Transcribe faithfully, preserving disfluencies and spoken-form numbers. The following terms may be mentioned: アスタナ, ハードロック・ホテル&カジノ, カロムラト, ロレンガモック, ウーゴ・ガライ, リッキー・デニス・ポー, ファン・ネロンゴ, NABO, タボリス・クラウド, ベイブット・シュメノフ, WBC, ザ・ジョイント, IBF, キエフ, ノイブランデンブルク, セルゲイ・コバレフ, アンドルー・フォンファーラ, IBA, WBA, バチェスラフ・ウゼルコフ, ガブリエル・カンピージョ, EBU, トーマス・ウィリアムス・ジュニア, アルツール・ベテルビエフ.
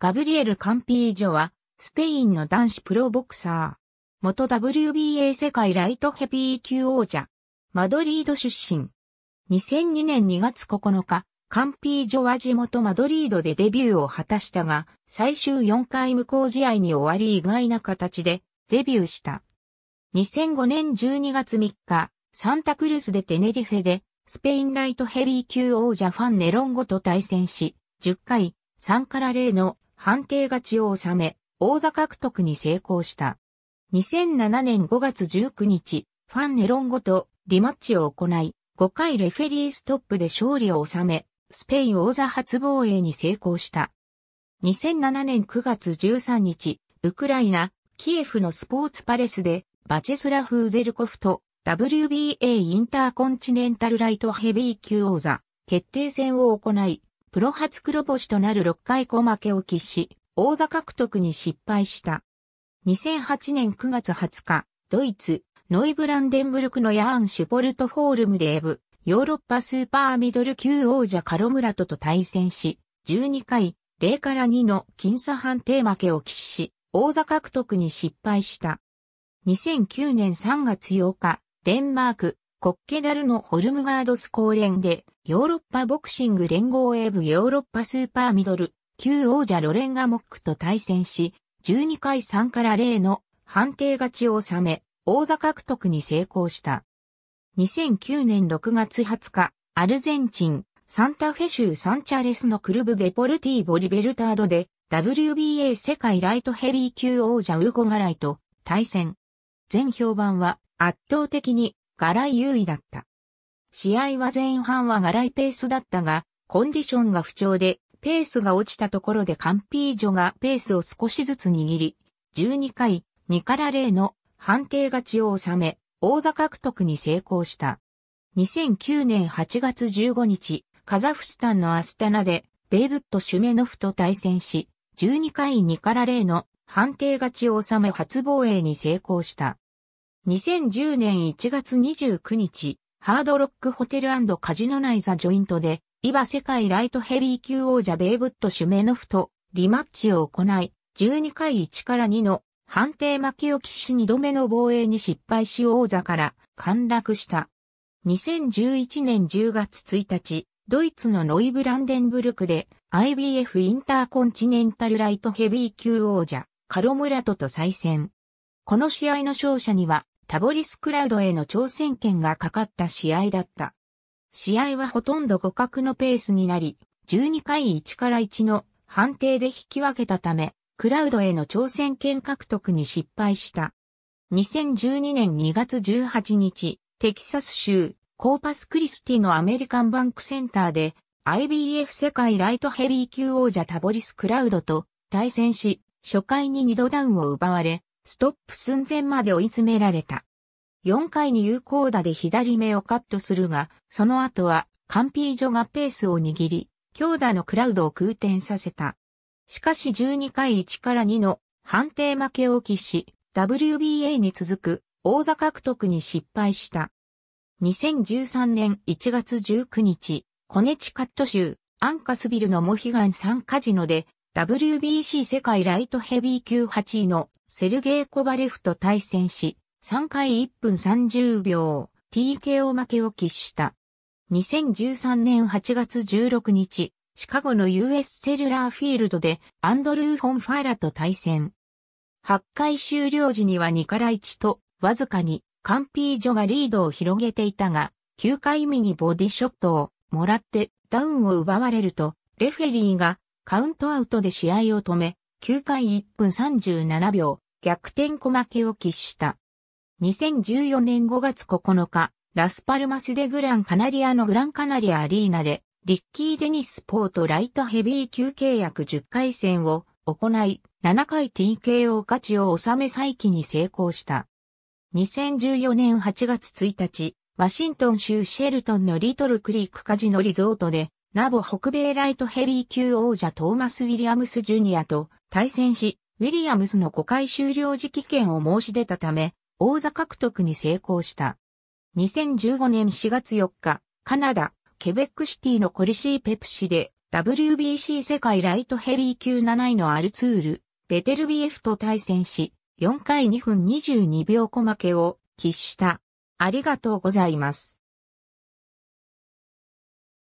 ガブリエル・カンピージョは、スペインの男子プロボクサー。元 ダブリュービーエー 世界ライトヘビー級王者。マドリード出身。にせんにねんにがつここのか、カンピージョは地元マドリードでデビューを果たしたが、最終よんかい無効試合に終わり意外な形でデビューした。にせんごねんじゅうにがつみっか、サンタクルスでテネリフェで、スペインライトヘビー級王者ファン・ネロンゴと対戦し、じゅっかい、さんからゼロの判定勝ちを収め、王座獲得に成功した。にせんななねんごがつじゅうくにち、ファン・ネロンゴとリマッチを行い、ごかいレフェリーストップで勝利を収め、スペイン王座初防衛に成功した。にせんななねんくがつじゅうさんにち、ウクライナ、キエフのスポーツパレスで、バチェスラフ・ウゼルコフと ダブリュービーエー インターコンチネンタルライトヘビー級王座決定戦を行い、プロ初黒星となるろっかい小負けを喫し、王座獲得に失敗した。にせんはちねんくがつはつか、ドイツ、ノイブランデンブルクのヤーン・シュポルトフォールムでイービーユー、ヨーロッパスーパーミドル級王者カロムラトと対戦し、じゅうにかい、ゼロからにの僅差判定負けを喫し、王座獲得に失敗した。にせんきゅうねんさんがつようか、デンマーク、コッケダルのホルムガードス公連で、ヨーロッパボクシング連合イービーユーヨーロッパスーパーミドル、旧王者ロレンガモックと対戦し、じゅうにかいさんからゼロの判定勝ちを収め、王座獲得に成功した。にせんきゅうねんろくがつはつか、アルゼンチン、サンタフェ州サンチャレスのクルブデポルティーボリベルタードで、ダブリュービーエー 世界ライトヘビー級王者ウーゴ・ガライと対戦。全評判は圧倒的にガライ優位だった。試合は前半はガライペースだったが、コンディションが不調で、ペースが落ちたところでカンピージョがペースを少しずつ握り、じゅうにかいにからゼロの判定勝ちを収め、王座獲得に成功した。にせんきゅうねんはちがつじゅうごにち、カザフスタンのアスタナで、ベイブット・シュメノフと対戦し、じゅうにかいにからゼロの判定勝ちを収め初防衛に成功した。にせんじゅうねんいちがつにじゅうくにち、ハードロックホテル&カジノ内ザ・ジョイントで、アイビーエー 世界ライトヘビー級王者ベイブット・シュメノフとリマッチを行い、じゅうにかいいちからにの判定負けを喫しにどめの防衛に失敗し王座から陥落した。にせんじゅういちねんじゅうがつついたち、ドイツのノイブランデンブルクで アイビーエフ インターコンチネンタルライトヘビー級王者カロムラトと再戦。この試合の勝者にはタボリス・クラウドへの挑戦権がかかった試合だった。試合はほとんど互角のペースになり、じゅうにかいいちからいちの判定で引き分けたため、クラウドへの挑戦権獲得に失敗した。にせんじゅうにねんにがつじゅうはちにち、テキサス州コーパスクリスティのアメリカンバンクセンターで、アイビーエフ 世界ライトヘビー級王者タボリス・クラウドと対戦し、初回ににどダウンを奪われ、ストップ寸前まで追い詰められた。よんかいに有効打で左目をカットするが、その後はカンピージョがペースを握り、強打のクラウドを空転させた。しかしじゅうにかいいちからにの判定負けを喫し、ダブリュービーエー に続く王座獲得に失敗した。にせんじゅうさんねんいちがつじゅうくにち、コネチカット州アンカスビルのモヒガンサンカジノで、ダブリュービーシー 世界ライトヘビー級はちいのセルゲイ・コバレフと対戦し、さんかいいっぷんさんじゅうびょう、ティーケーオー 負けを喫した。にせんじゅうさんねんはちがつじゅうろくにち、シカゴの ユーエス セルラーフィールドでアンドルー・フォンファーラと対戦。はちかい終了時にはにからいちと、わずかにカンピージョがリードを広げていたが、きゅうかいめにボディショットをもらってダウンを奪われると、レフェリーがカウントアウトで試合を止め、きゅうかいいっぷんさんじゅうななびょう、逆転小負けを喫した。にせんじゅうよねんごがつここのか、ラスパルマスでグランカナリアのグランカナリアアリーナで、リッキー・デニス・ポーとライトヘビー級契約じゅっかいせんを行い、ななかい ティーケーオー 勝ちを収め再起に成功した。にせんじゅうよねんはちがつついたち、ワシントン州シェルトンのリトルクリークカジノリゾートで、ナボ 北米ライトヘビー級王者トーマス・ウィリアムス・ジュニアと対戦し、ウィリアムスのごかい終了時棄権を申し出たため、王座獲得に成功した。にせんじゅうごねんしがつよっか、カナダ、ケベックシティのコリシーペプシでダブリュービーシー 世界ライトヘビー級なないのアルツール、ベテルビエフと対戦し、よんかいにふんにじゅうにびょう小負けを喫した。ありがとうございます。